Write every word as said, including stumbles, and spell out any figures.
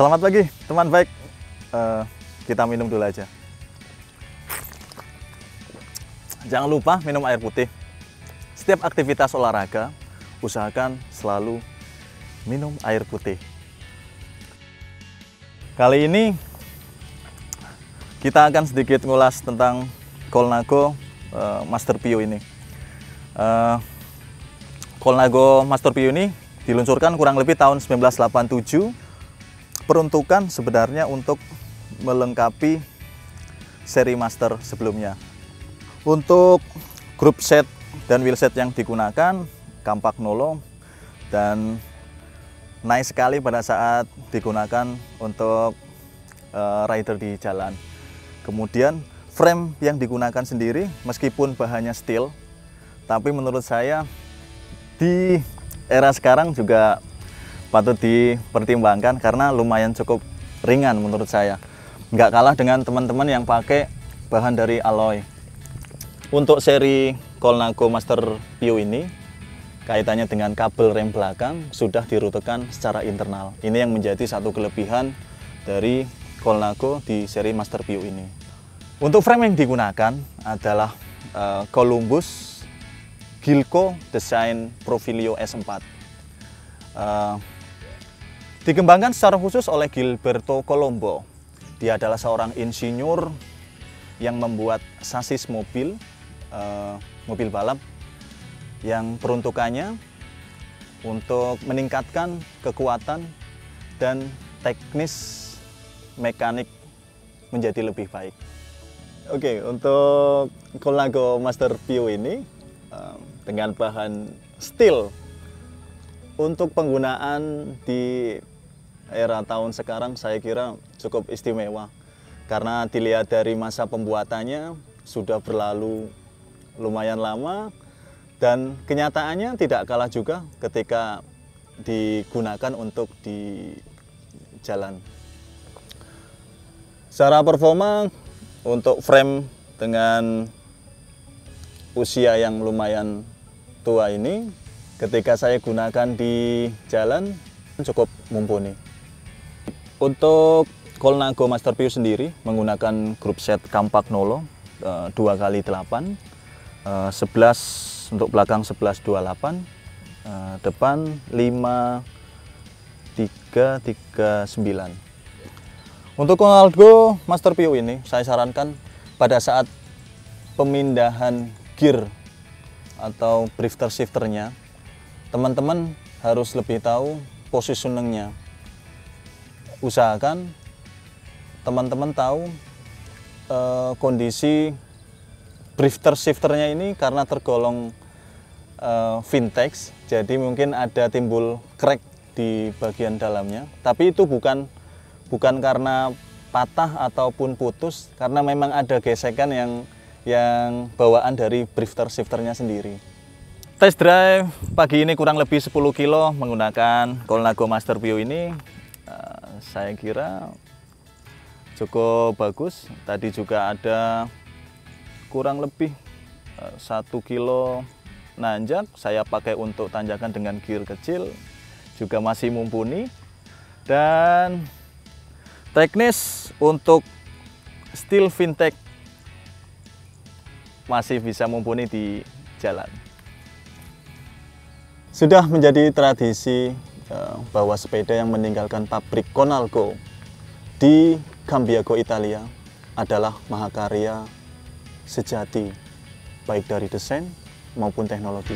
Selamat pagi, teman baik. Uh, kita minum dulu aja. Jangan lupa minum air putih. Setiap aktivitas olahraga, usahakan selalu minum air putih. Kali ini kita akan sedikit ngulas tentang Colnago uh, Master Piu ini. Uh, Colnago Master Piu ini diluncurkan kurang lebih tahun seribu sembilan ratus delapan puluh tujuh. Peruntukan sebenarnya untuk melengkapi seri master sebelumnya. Untuk grup set dan wheel set yang digunakan, Campagnolo, dan naik sekali pada saat digunakan untuk uh, rider di jalan. Kemudian frame yang digunakan sendiri, meskipun bahannya steel, tapi menurut saya di era sekarang juga patut dipertimbangkan karena lumayan cukup ringan menurut saya. Nggak kalah dengan teman-teman yang pakai bahan dari alloy. Untuk seri Colnago Master Piu ini, kaitannya dengan kabel rem belakang sudah dirutekan secara internal. Ini yang menjadi satu kelebihan dari Colnago di seri Master Piu ini. Untuk frame yang digunakan adalah uh, Columbus Gilco Design Profilio S empat. Uh, Dikembangkan secara khusus oleh Gilberto Colombo. Dia adalah seorang insinyur yang membuat sasis mobil, uh, mobil balap yang peruntukannya untuk meningkatkan kekuatan dan teknis mekanik menjadi lebih baik. Oke, untuk Colnago Master Piu ini uh, dengan bahan steel, untuk penggunaan di era tahun sekarang saya kira cukup istimewa karena dilihat dari masa pembuatannya sudah berlalu lumayan lama dan kenyataannya tidak kalah juga ketika digunakan untuk di jalan. Secara performa untuk frame dengan usia yang lumayan tua ini ketika saya gunakan di jalan cukup mumpuni. Untuk Colnago Master Piu sendiri menggunakan grup set Campagnolo dua kali delapan, sebelas untuk belakang sebelas dua puluh delapan, depan lima tiga tiga sembilan. Untuk Colnago Master Piu ini saya sarankan pada saat pemindahan gear atau drifter shifternya, teman-teman harus lebih tahu positioningnya. Usahakan teman-teman tahu e, kondisi drifter shifternya ini karena tergolong e, vintage, jadi mungkin ada timbul crack di bagian dalamnya. Tapi itu bukan bukan karena patah ataupun putus, karena memang ada gesekan yang yang bawaan dari drifter shifternya sendiri. Test drive pagi ini kurang lebih sepuluh kilo menggunakan Colnago Master Piu ini uh, saya kira cukup bagus. Tadi juga ada kurang lebih uh, satu kilo nanjak, saya pakai untuk tanjakan dengan gear kecil, juga masih mumpuni. Dan teknis untuk steel vintage masih bisa mumpuni di jalan. Sudah menjadi tradisi bahwa sepeda yang meninggalkan pabrik Colnago di Gambiago, Italia adalah mahakarya sejati, baik dari desain maupun teknologi.